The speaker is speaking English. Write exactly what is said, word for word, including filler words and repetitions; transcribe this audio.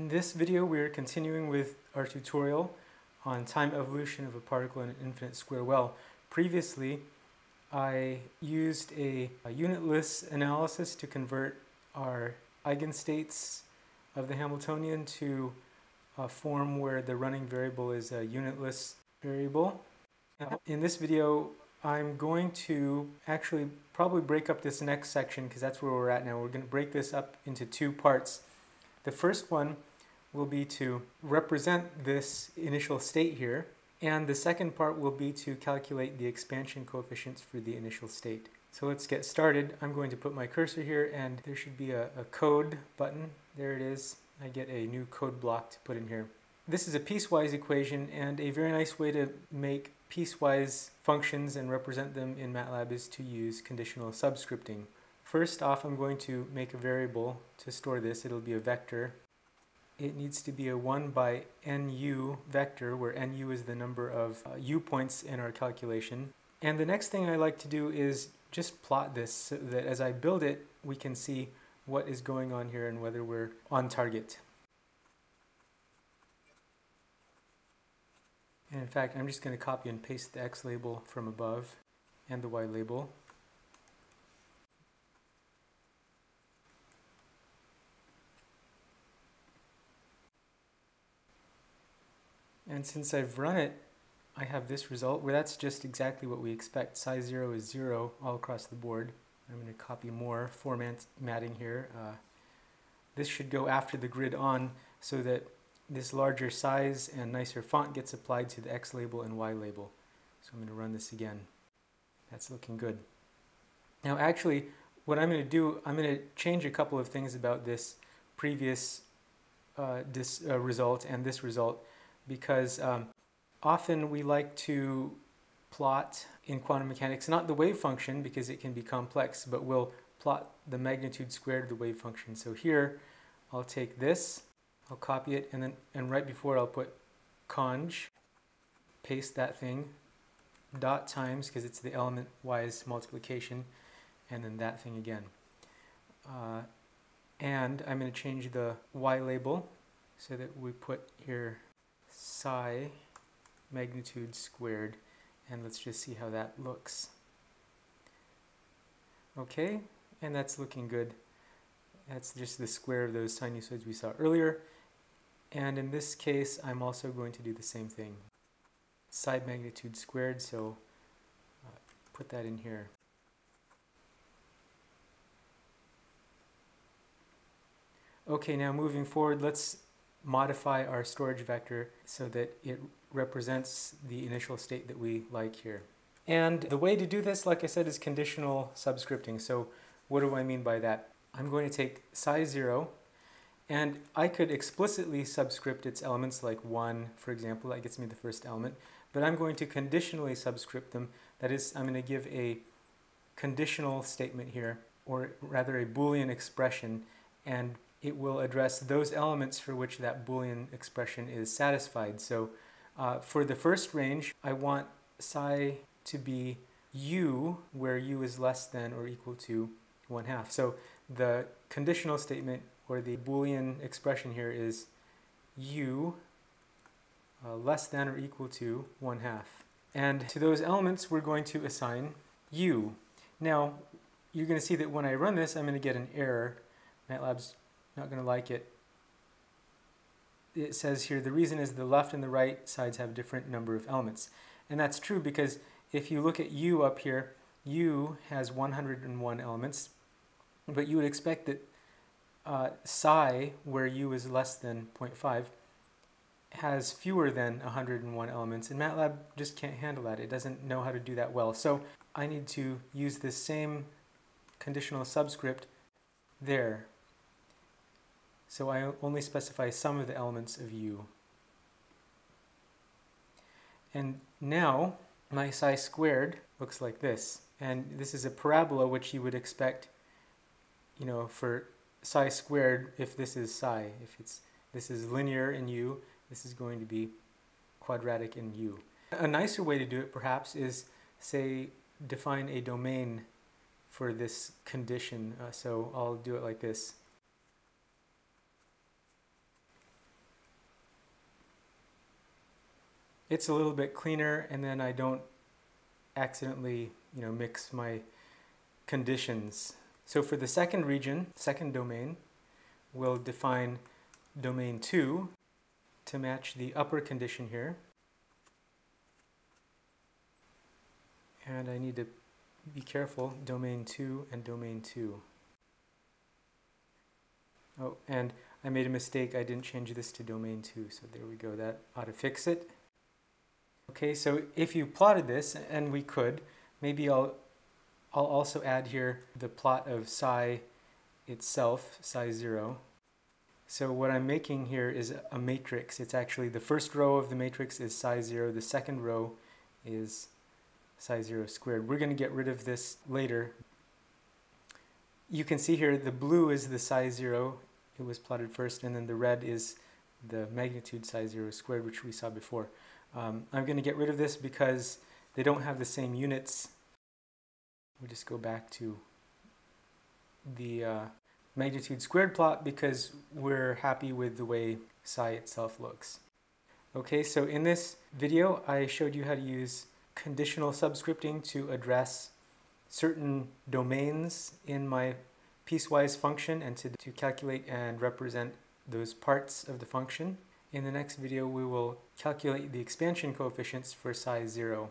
In this video, we are continuing with our tutorial on time evolution of a particle in an infinite square well. Previously, I used a, a unitless analysis to convert our eigenstates of the Hamiltonian to a form where the running variable is a unitless variable. Now, in this video, I'm going to actually probably break up this next section because that's where we're at now. We're going to break this up into two parts. The first one will be to represent this initial state here, and the second part will be to calculate the expansion coefficients for the initial state. So let's get started. I'm going to put my cursor here, and there should be a, a code button. There it is. I get a new code block to put in here. This is a piecewise equation, and a very nice way to make piecewise functions and represent them in MATLAB is to use conditional subscripting. First off, I'm going to make a variable to store this. It'll be a vector. It needs to be a one by N U vector, where N U is the number of uh, U points in our calculation. And the next thing I like to do is just plot this so that as I build it, we can see what is going on here and whether we're on target. And in fact, I'm just going to copy and paste the X label from above and the Y label. And since I've run it, I have this result where that's just exactly what we expect. Psi zero is zero all across the board. I'm going to copy more formatting here. Uh, this should go after the grid on so that this larger size and nicer font gets applied to the X label and Y label. So I'm going to run this again. That's looking good. Now actually, what I'm going to do, I'm going to change a couple of things about this previous uh, this, uh, result and this result, because um, often we like to plot in quantum mechanics, not the wave function because it can be complex, but we'll plot the magnitude squared of the wave function. So here, I'll take this, I'll copy it, and then and right before it I'll put conj, paste that thing, dot times, because it's the element-wise multiplication, and then that thing again. Uh, and I'm going to change the Y label so that we put here psi magnitude squared, and let's just see how that looks. Okay, and that's looking good. That's just the square of those sinusoids we saw earlier, and in this case I'm also going to do the same thing. Psi magnitude squared, so uh, put that in here. Okay, now moving forward, let's modify our storage vector so that it represents the initial state that we like here. And the way to do this, like I said, is conditional subscripting. So what do I mean by that? I'm going to take psi zero, and I could explicitly subscript its elements like one, for example. That gets me the first element. But I'm going to conditionally subscript them. That is, I'm going to give a conditional statement here, or rather a Boolean expression, and it will address those elements for which that Boolean expression is satisfied. So uh, for the first range, I want psi to be u, where u is less than or equal to one half. So the conditional statement or the Boolean expression here is u uh, less than or equal to one half. And to those elements, we're going to assign u. Now, you're going to see that when I run this, I'm going to get an error. MATLAB's not going to like it. It says here, the reason is the left and the right sides have different number of elements. And that's true because if you look at u up here, u has one hundred and one elements, but you would expect that uh, psi, where u is less than zero point five, has fewer than one hundred and one elements, and MATLAB just can't handle that. It doesn't know how to do that well. So I need to use this same conditional subscript there. So I only specify some of the elements of u. And now my psi squared looks like this. And this is a parabola, which you would expect, you know, for psi squared if this is psi. If it's this is linear in u, this is going to be quadratic in u. A nicer way to do it perhaps is, say, define a domain for this condition. Uh, so I'll do it like this. it's a little bit cleaner, and then I don't accidentally, you know, mix my conditions. So for the second region, second domain, we'll define domain two to match the upper condition here. And I need to be careful, domain two and domain two. Oh, and I made a mistake, I didn't change this to domain two, so there we go, that ought to fix it. Okay, so if you plotted this, and we could, maybe I'll, I'll also add here the plot of psi itself, psi zero. So what I'm making here is a matrix. It's actually the first row of the matrix is psi zero, the second row is psi zero squared. We're going to get rid of this later. You can see here the blue is the psi zero, it was plotted first, and then the red is the magnitude psi zero squared, which we saw before. Um, I'm going to get rid of this because they don't have the same units. We just go back to the uh, magnitude squared plot because we're happy with the way psi itself looks. Okay, so in this video I showed you how to use conditional subscripting to address certain domains in my piecewise function and to, to calculate and represent those parts of the function. In the next video we will calculate the expansion coefficients for psi zero.